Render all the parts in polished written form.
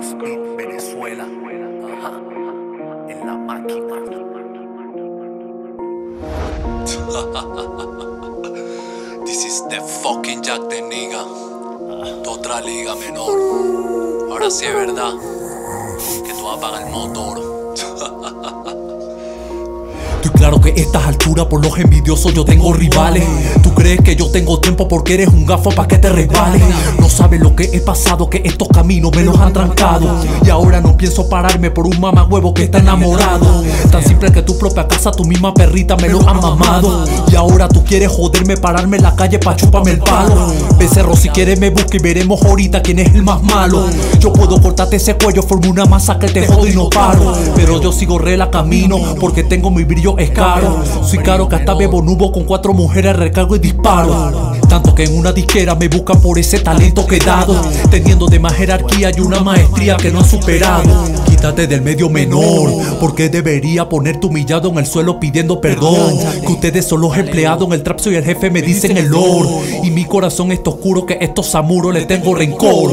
Dios y Venezuela. Ajá. En la máquina. This is the fucking Jack de Negro. De otra liga menor. Ahora sí es verdad que tú vas a pagar el motor. Estoy claro que a estas alturas por los envidiosos yo tengo rivales. Tú crees que yo tengo tiempo porque eres un gafo pa' que te resbales. No sabes lo que he pasado, que estos caminos me los han trancado. Y ahora no pienso pararme por un mamagüevo que está enamorado. Tan simple que tu propia casa, tu misma perrita me los ha mamado. Y ahora tú quieres joderme, pararme en la calle pa' chuparme el palo. Becerro, si quieres me busca y veremos ahorita quién es el más malo. Yo puedo cortarte ese cuello, formo una masa que te jodo y no paro. Pero yo sigo rela camino porque tengo mi brillo. Es caro, soy caro que hasta bebo nubo con 4 mujeres, recargo y disparo. Tanto que en una disquera me buscan por ese talento que he dado, teniendo de más jerarquía y una maestría que no han superado. Quítate del medio menor, porque debería ponerte humillado en el suelo pidiendo perdón. Que ustedes son los empleados en el trap, soy el jefe, me dicen el lord. Y mi corazón está oscuro que a estos samuros le tengo rencor.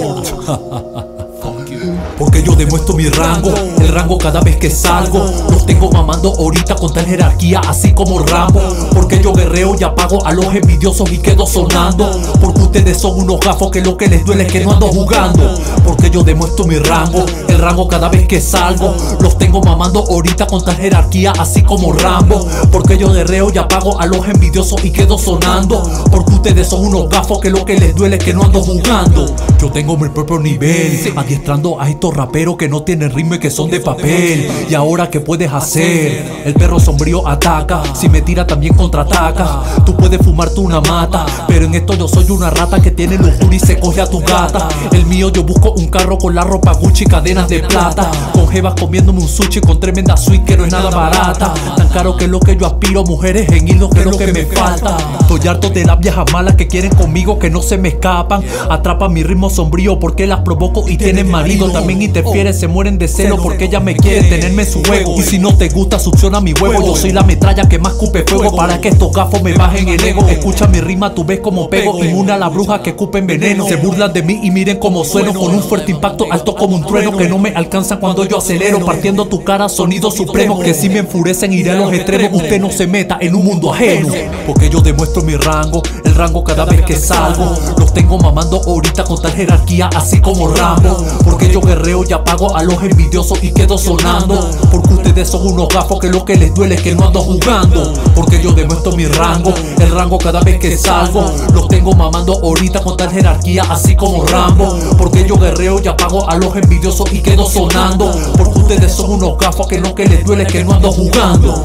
Porque yo demuestro mi rango, el rango cada vez que salgo. Los tengo mamando ahorita con tal jerarquía así como Rambo. Porque yo guerreo y apago a los envidiosos y quedo sonando. Porque ustedes son unos gafos que lo que les duele es que no ando jugando. Porque yo demuestro mi rango, el rango cada vez que salgo. Los tengo mamando ahorita con tal jerarquía así como Rambo. Porque yo guerreo y apago a los envidiosos y quedo sonando. Porque ustedes son unos gafos que lo que les duele es que no ando jugando. Yo tengo mi propio nivel, adiestrando a estos raperos que no tienen ritmo y que son de papel. Y ahora ¿qué puedes hacer? El perro sombrío ataca, si me tira también contraataca. Tú puedes fumarte una mata, pero en esto yo soy una rata que tiene lujuria y se coge a tu gata. El mío yo busco un carro con la ropa Gucci, cadenas de plata. Con jebas comiéndome un sushi con tremenda suite que no es nada barata. Tan caro que es lo que yo aspiro, mujeres en hilo que es lo que me falta. Estoy harto de las viejas malas que quieren conmigo que no se me escapan. Atrapa mi ritmo sombrío porque las provoco y tienen marido. También interfieres, se mueren de celo porque ella me quiere tenerme en su juego. Y si no te gusta succiona mi huevo, yo soy la metralla que más cupe fuego para que estos gafos me bajen el ego. Escucha mi rima, tú ves como pego, inmune a la bruja que cupe en veneno. Se burlan de mí y miren como sueno, con un fuerte impacto alto como un trueno, que no me alcanzan cuando yo acelero, partiendo tu cara sonido supremo, que si me enfurecen iré a los extremos. Usted no se meta en un mundo ajeno, porque yo demuestro mi rango, el rango cada vez que salgo. Los tengo mamando ahorita con tal jerarquía así como Rambo. Porque yo guerrero y apago a los envidiosos y quedo sonando. Porque ustedes son unos gafos que lo que les duele es que no ando jugando. Porque yo demuestro mi rango, el rango cada vez que salgo. Los tengo mamando ahorita con tal jerarquía así como Rambo. Porque yo guerreo y apago a los envidiosos y quedo sonando. Porque ustedes son unos gafos que lo que les duele es que no ando jugando.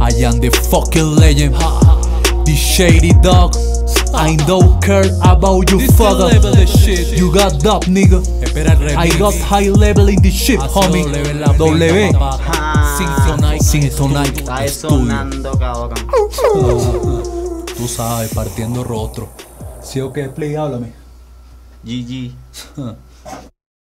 I am the fucking legend. This shady dog, I don't care about you fucker. You got dub nigga, I got high level in this shit homie. W, Syntonic Studio. Tú sabes, partiendo rostro. ¿Sí o qué? Play, háblame. GG.